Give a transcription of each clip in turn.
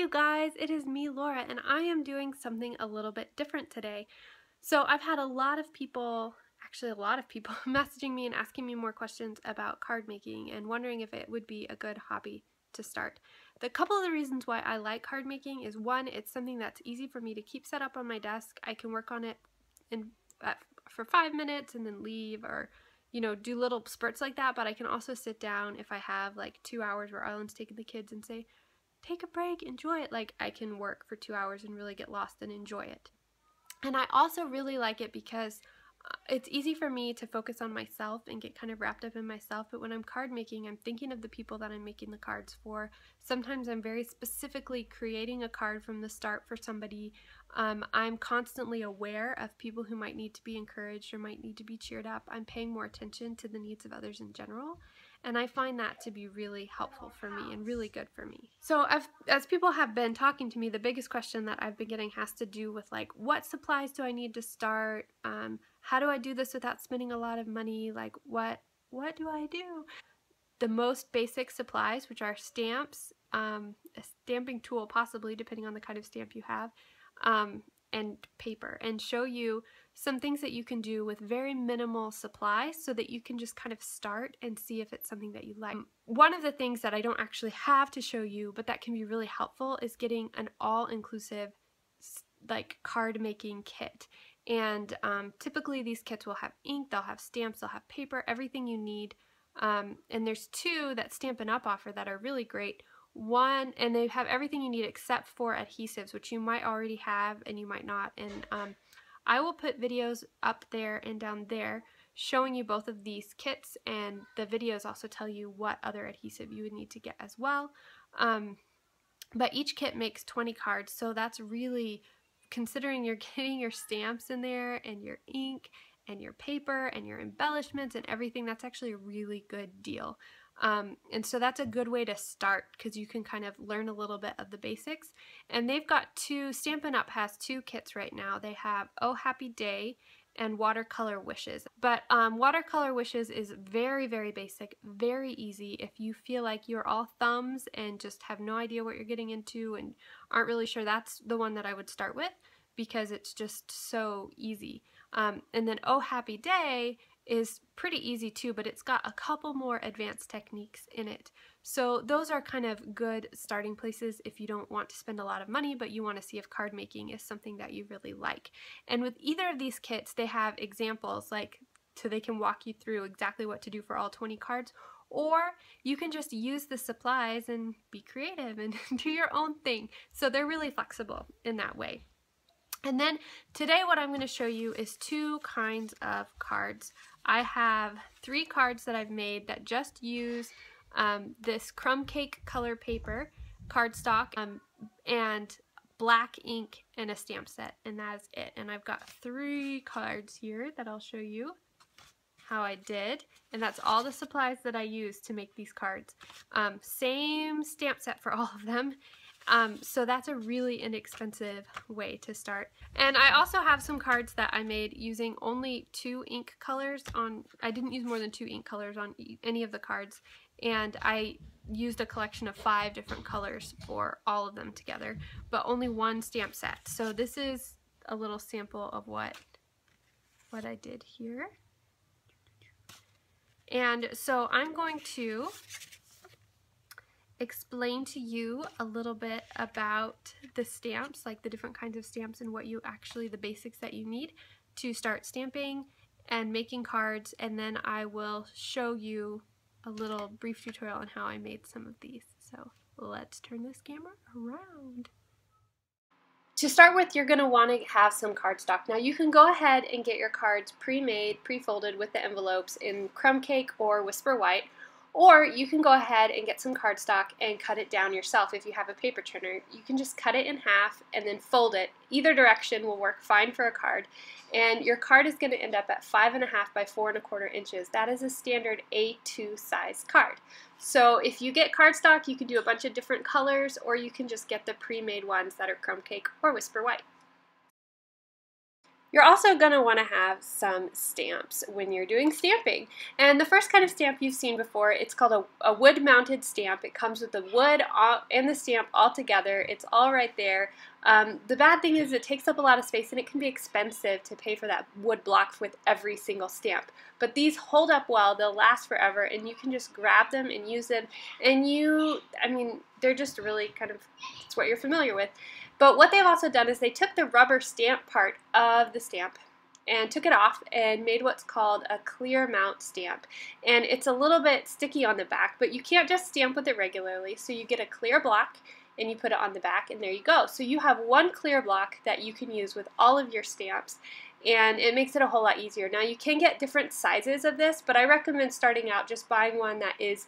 you guys, it is me, Laura, and I am doing something a little bit different today. So I've had a lot of people messaging me and asking me more questions about card making and wondering if it would be a good hobby to start. The couple of the reasons why I like card making is, one, it's something that's easy for me to keep set up on my desk. I can work on it for 5 minutes and then leave, or you know, do little spurts like that, but I can also sit down if I have like 2 hours where Ellen's taking the kids and say, take a break, enjoy it. Like, I can work for 2 hours and really get lost and enjoy it. And I also really like it because it's easy for me to focus on myself and get kind of wrapped up in myself, but when I'm card making, I'm thinking of the people that I'm making the cards for. Sometimes I'm very specifically creating a card from the start for somebody. I'm constantly aware of people who might need to be encouraged or might need to be cheered up. I'm paying more attention to the needs of others in general, and I find that to be really helpful for me and really good for me. So as people have been talking to me, the biggest question that I've been getting has to do with, like, what supplies do I need to start? How do I do this without spending a lot of money? Like, what do I do? The most basic supplies, which are stamps, a stamping tool possibly, depending on the kind of stamp you have, and paper, and show you some things that you can do with very minimal supplies so that you can just kind of start and see if it's something that you like. One of the things that I don't actually have to show you, but that can be really helpful, is getting an all-inclusive, like, card making kit. And typically these kits will have ink, they'll have stamps, they'll have paper, everything you need. And there's two that Stampin' Up! Offer that are really great. One, and they have everything you need except for adhesives, which you might already have and you might not. And I will put videos up there and down there showing you both of these kits, and the videos also tell you what other adhesive you would need to get as well. But each kit makes 20 cards, so that's really, considering you're getting your stamps in there and your ink and your paper and your embellishments and everything, that's actually a really good deal. And so that's a good way to start, because you can kind of learn a little bit of the basics. And they've got two, Stampin' Up! Has two kits right now. They have Oh Happy Day and Watercolor Wishes. But Watercolor Wishes is very, very basic, very easy. If you feel like you're all thumbs and just have no idea what you're getting into and aren't really sure, that's the one that I would start with, because it's just so easy. And then Oh Happy Day is pretty easy too, but it's got a couple more advanced techniques in it. So those are kind of good starting places if you don't want to spend a lot of money, but you want to see if card making is something that you really like. And with either of these kits, they have examples, like, so they can walk you through exactly what to do for all 20 cards, or you can just use the supplies and be creative and do your own thing. So they're really flexible in that way. And then today what I'm going to show you is two kinds of cards. I have three cards that I've made that just use this Crumb Cake color paper, cardstock, and black ink and a stamp set, and that is it. And I've got three cards here that I'll show you how I did, and that's all the supplies that I used to make these cards. Same stamp set for all of them. So that's a really inexpensive way to start. And I also have some cards that I made using only two ink colors on, I didn't use more than two ink colors on any of the cards, and I used a collection of 5 different colors for all of them together, but only one stamp set. So this is a little sample of what I did here. And so I'm going to explain to you a little bit about the stamps, like the different kinds of stamps, and what you actually, the basics that you need to start stamping and making cards, and then I will show you a little brief tutorial on how I made some of these. So let's turn this camera around. To start with, you're going to want to have some cardstock. Now you can go ahead and get your cards pre-made, pre-folded with the envelopes in Crumb Cake or Whisper White, or you can go ahead and get some cardstock and cut it down yourself. If you have a paper trimmer, you can just cut it in half and then fold it. Either direction will work fine for a card, and your card is going to end up at 5.5 by 4.25 inches. That is a standard A2 size card. So if you get cardstock, you can do a bunch of different colors, or you can just get the pre-made ones that are Crumb Cake or Whisper White. You're also going to want to have some stamps when you're doing stamping. And the first kind of stamp you've seen before, it's called a wood-mounted stamp. It comes with the wood and the stamp all together. It's all right there. The bad thing is it takes up a lot of space and it can be expensive to pay for that wood block with every single stamp. But these hold up well, they'll last forever, and you can just grab them and use them. And I mean, they're just really kind of, it's what you're familiar with. But what they've also done is they took the rubber stamp part of the stamp and took it off and made what's called a clear mount stamp. And it's a little bit sticky on the back, but you can't just stamp with it regularly, so you get a clear block and you put it on the back, and there you go. So you have one clear block that you can use with all of your stamps, and it makes it a whole lot easier. Now you can get different sizes of this, but I recommend starting out just buying one that is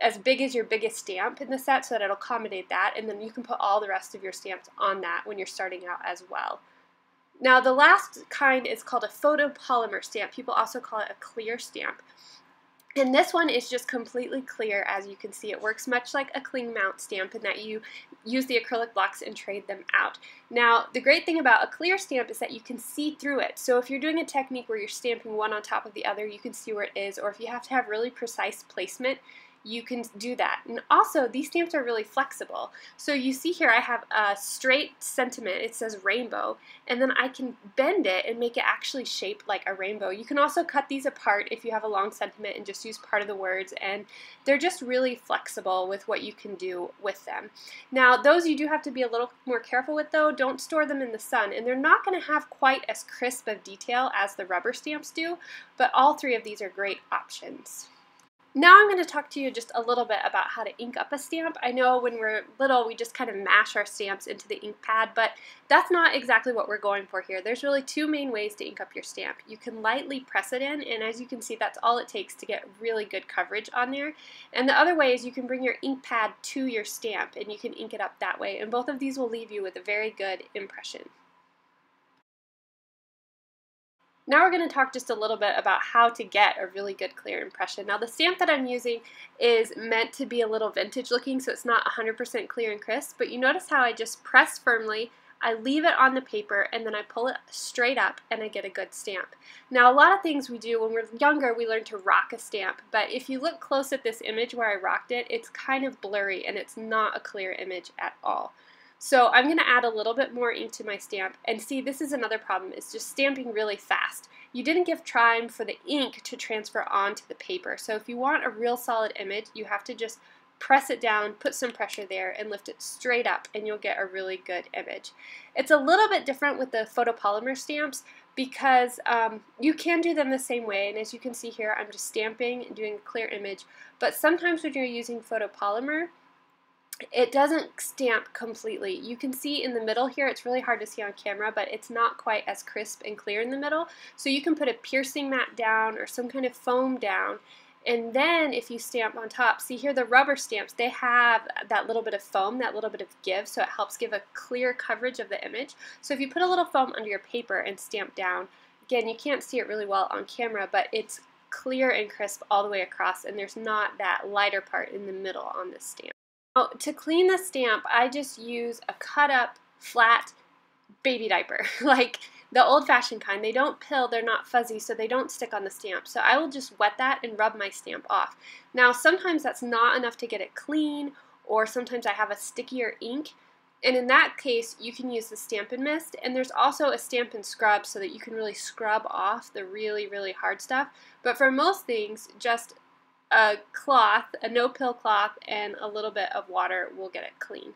as big as your biggest stamp in the set so that it'll accommodate that, and then you can put all the rest of your stamps on that when you're starting out as well. Now the last kind is called a photopolymer stamp. People also call it a clear stamp. And this one is just completely clear, as you can see. It works much like a cling mount stamp in that you use the acrylic blocks and trade them out. Now, the great thing about a clear stamp is that you can see through it. So if you're doing a technique where you're stamping one on top of the other, you can see where it is, or if you have to have really precise placement, you can do that. And also, these stamps are really flexible. So you see here I have a straight sentiment, it says rainbow, and then I can bend it and make it actually shaped like a rainbow. You can also cut these apart if you have a long sentiment and just use part of the words, and they're just really flexible with what you can do with them. Now those you do have to be a little more careful with though. Don't store them in the sun, and they're not going to have quite as crisp of detail as the rubber stamps do, but all three of these are great options. Now I'm going to talk to you just a little bit about how to ink up a stamp. I know when we're little we just kind of mash our stamps into the ink pad, but that's not exactly what we're going for here. There's really two main ways to ink up your stamp. You can lightly press it in, and as you can see, that's all it takes to get really good coverage on there. And the other way is you can bring your ink pad to your stamp and you can ink it up that way, and both of these will leave you with a very good impression. Now we're going to talk just a little bit about how to get a really good clear impression. Now the stamp that I'm using is meant to be a little vintage looking, so it's not 100% clear and crisp, but you notice how I just press firmly, I leave it on the paper, and then I pull it straight up and I get a good stamp. Now a lot of things we do when we're younger, we learn to rock a stamp, but if you look close at this image where I rocked it, it's kind of blurry and it's not a clear image at all. So I'm going to add a little bit more ink to my stamp, and see, this is another problem, it's just stamping really fast. You didn't give time for the ink to transfer onto the paper, so if you want a real solid image, you have to just press it down, put some pressure there, and lift it straight up, and you'll get a really good image. It's a little bit different with the photopolymer stamps, because you can do them the same way, and as you can see here, I'm just stamping and doing a clear image, but sometimes when you're using photopolymer, it doesn't stamp completely. You can see in the middle here, it's really hard to see on camera, but it's not quite as crisp and clear in the middle. So you can put a piercing mat down or some kind of foam down, and then if you stamp on top, see here the rubber stamps, they have that little bit of foam, that little bit of give, so it helps give a clear coverage of the image. So if you put a little foam under your paper and stamp down, again, you can't see it really well on camera, but it's clear and crisp all the way across, and there's not that lighter part in the middle on this stamp. Now, to clean the stamp, I just use a cut-up, flat baby diaper, like the old-fashioned kind. They don't pill, they're not fuzzy, so they don't stick on the stamp. So I will just wet that and rub my stamp off. Now, sometimes that's not enough to get it clean, or sometimes I have a stickier ink, and in that case, you can use the Stampin' Mist, and there's also a Stampin' Scrub so that you can really scrub off the really, really hard stuff. But for most things, just a cloth, a no-pill cloth, and a little bit of water will get it clean.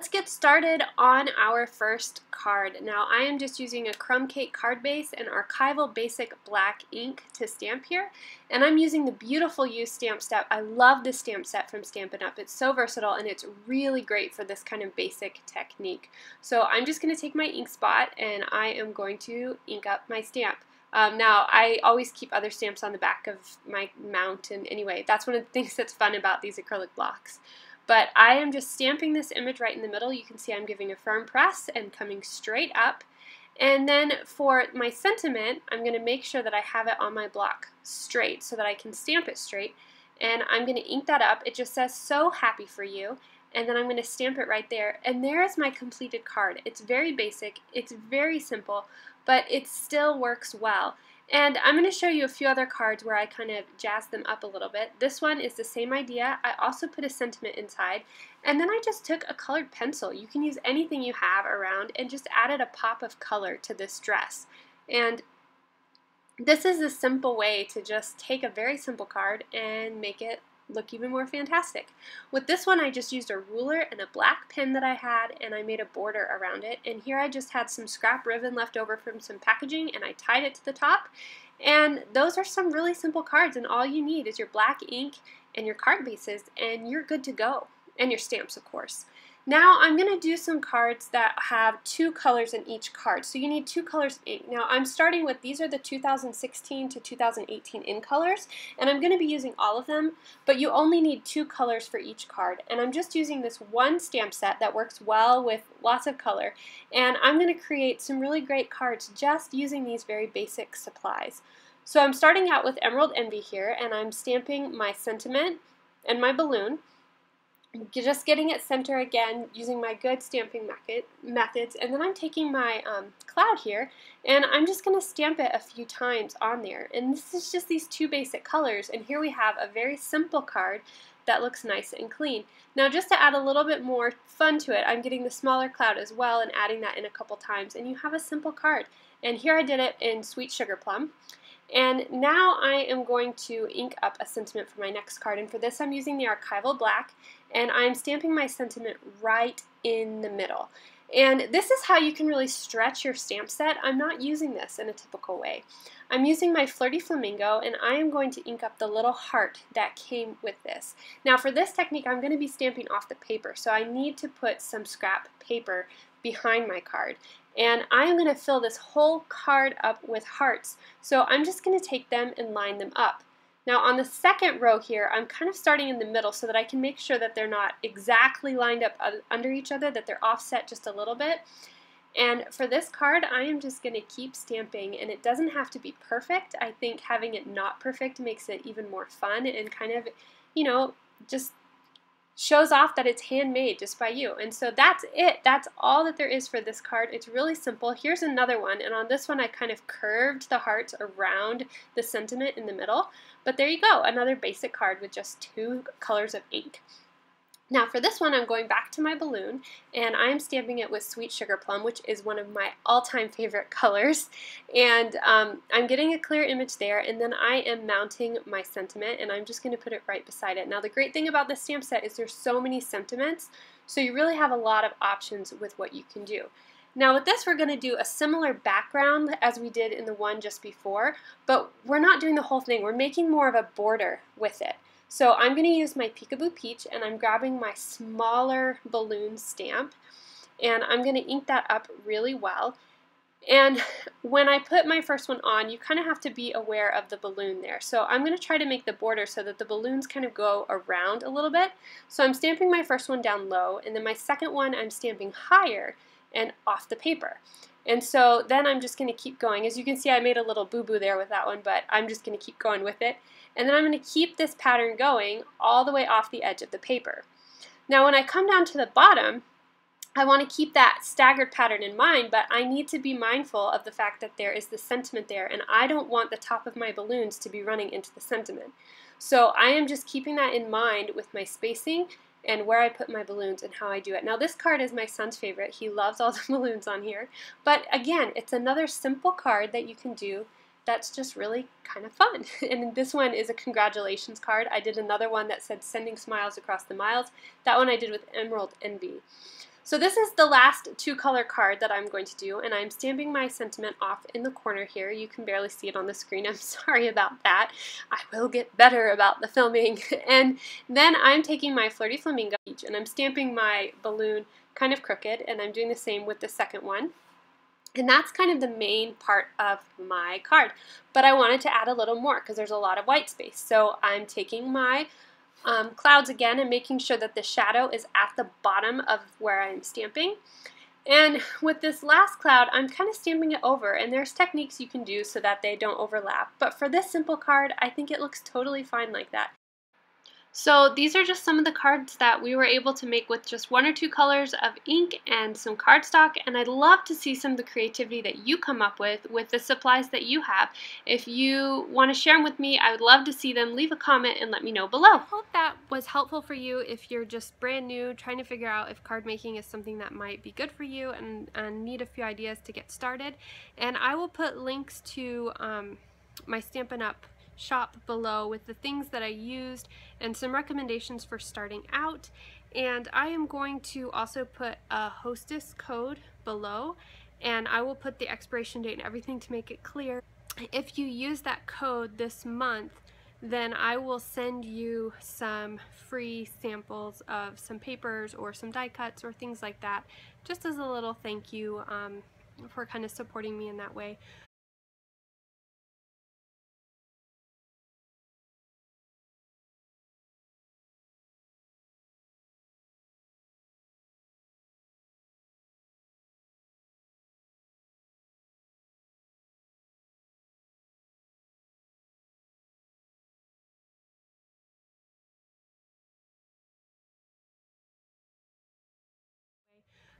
Let's get started on our first card. Now I am just using a Crumb Cake card base and archival basic black ink to stamp here, and I'm using the Beautiful You stamp set. I love this stamp set from Stampin' Up! It's so versatile and it's really great for this kind of basic technique. So I'm just going to take my ink spot and I am going to ink up my stamp. Now, I always keep other stamps on the back of my mount, and anyway, that's one of the things that's fun about these acrylic blocks. But I am just stamping this image right in the middle. You can see I'm giving a firm press and coming straight up. And then for my sentiment, I'm going to make sure that I have it on my block straight so that I can stamp it straight. And I'm going to ink that up. It just says, "So happy for you." and then I'm going to stamp it right there, and there is my completed card. It's very basic, it's very simple, but it still works well. And I'm going to show you a few other cards where I kind of jazz them up a little bit. This one is the same idea. I also put a sentiment inside, and then I just took a colored pencil. You can use anything you have around and just added a pop of color to this dress. And this is a simple way to just take a very simple card and make it look even more fantastic. With this one, I just used a ruler and a black pen that I had, and I made a border around it. And here I just had some scrap ribbon left over from some packaging, and I tied it to the top. And those are some really simple cards, and all you need is your black ink and your card bases, and you're good to go. And your stamps, of course. Now I'm going to do some cards that have two colors in each card. So you need two colors of ink. Now I'm starting with, these are the 2016 to 2018 in colors, and I'm going to be using all of them, but you only need two colors for each card. And I'm just using this one stamp set that works well with lots of color, and I'm going to create some really great cards just using these very basic supplies. So I'm starting out with Emerald Envy here, and I'm stamping my sentiment and my balloon. Just getting it center again using my good stamping methods, and then I'm taking my cloud here, and I'm just going to stamp it a few times on there. And this is just these two basic colors, and here we have a very simple card that looks nice and clean. Now just to add a little bit more fun to it, I'm getting the smaller cloud as well and adding that in a couple times, and you have a simple card. And here I did it in Sweet Sugar Plum. And now I am going to ink up a sentiment for my next card, and for this I'm using the Archival Black, and I'm stamping my sentiment right in the middle. And this is how you can really stretch your stamp set. I'm not using this in a typical way. I'm using my Flirty Flamingo, and I am going to ink up the little heart that came with this. Now for this technique, I'm going to be stamping off the paper, so I need to put some scrap paper behind my card. And I'm going to fill this whole card up with hearts, so I'm just going to take them and line them up. Now on the second row here, I'm kind of starting in the middle so that I can make sure that they're not exactly lined up under each other, that they're offset just a little bit. And for this card, I am just going to keep stamping, and it doesn't have to be perfect. I think having it not perfect makes it even more fun and kind of, you know, just shows off that it's handmade just by you. And so that's it. That's all that there is for this card. It's really simple. Here's another one, and on this one I kind of curved the hearts around the sentiment in the middle. But there you go, another basic card with just two colors of ink. Now for this one, I'm going back to my balloon, and I'm stamping it with Sweet Sugar Plum, which is one of my all-time favorite colors. And I'm getting a clear image there, and then I am mounting my sentiment, and I'm just going to put it right beside it. Now the great thing about this stamp set is there's so many sentiments, so you really have a lot of options with what you can do. Now with this, we're going to do a similar background as we did in the one just before, but we're not doing the whole thing. We're making more of a border with it. So I'm going to use my Peekaboo Peach, and I'm grabbing my smaller balloon stamp, and I'm going to ink that up really well. And when I put my first one on, you kind of have to be aware of the balloon there. So I'm going to try to make the border so that the balloons kind of go around a little bit. So I'm stamping my first one down low, and then my second one I'm stamping higher and off the paper. And so then I'm just going to keep going. As you can see, I made a little boo-boo there with that one, but I'm just going to keep going with it. And then I'm going to keep this pattern going all the way off the edge of the paper. Now when I come down to the bottom, I want to keep that staggered pattern in mind, but I need to be mindful of the fact that there is the sentiment there, and I don't want the top of my balloons to be running into the sentiment. So I am just keeping that in mind with my spacing and where I put my balloons and how I do it. Now this card is my son's favorite. He loves all the balloons on here. But again, it's another simple card that you can do that's just really kind of fun. And this one is a congratulations card. I did another one that said sending smiles across the miles. That one I did with Emerald Envy. So this is the last two-color card that I'm going to do, and I'm stamping my sentiment off in the corner here. You can barely see it on the screen. I'm sorry about that. I will get better about the filming. And then I'm taking my Flirty Flamingo, and I'm stamping my balloon kind of crooked, and I'm doing the same with the second one. And that's kind of the main part of my card. But I wanted to add a little more because there's a lot of white space. So I'm taking my clouds again and making sure that the shadow is at the bottom of where I'm stamping. And with this last cloud, I'm kind of stamping it over, and there's techniques you can do so that they don't overlap. But for this simple card, I think it looks totally fine like that. So these are just some of the cards that we were able to make with just one or two colors of ink and some cardstock, and I'd love to see some of the creativity that you come up with the supplies that you have. If you want to share them with me, I would love to see them. Leave a comment and let me know below. I hope that was helpful for you if you're just brand new, trying to figure out if card making is something that might be good for you and need a few ideas to get started. And I will put links to my Stampin' Up! Shop below with the things that I used and some recommendations for starting out. And I am going to also put a hostess code below, and I will put the expiration date and everything to make it clear. If you use that code this month, then I will send you some free samples of some papers or some die cuts or things like that, just as a little thank you for kind of supporting me in that way.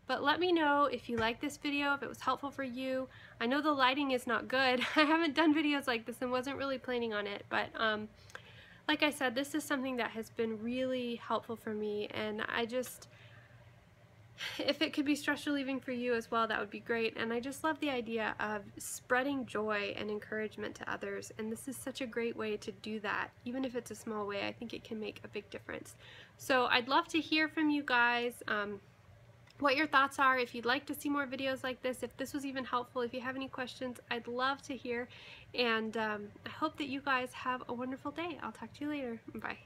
But let me know if you like this video, if it was helpful for you. I know the lighting is not good. I haven't done videos like this and wasn't really planning on it, but like I said, this is something that has been really helpful for me, and I just, if it could be stress relieving for you as well, that would be great. And I just love the idea of spreading joy and encouragement to others, and this is such a great way to do that. Even if it's a small way, I think it can make a big difference. So I'd love to hear from you guys. What your thoughts are, if you'd like to see more videos like this, if this was even helpful, if you have any questions, I'd love to hear. And I hope that you guys have a wonderful day. I'll talk to you later. Bye.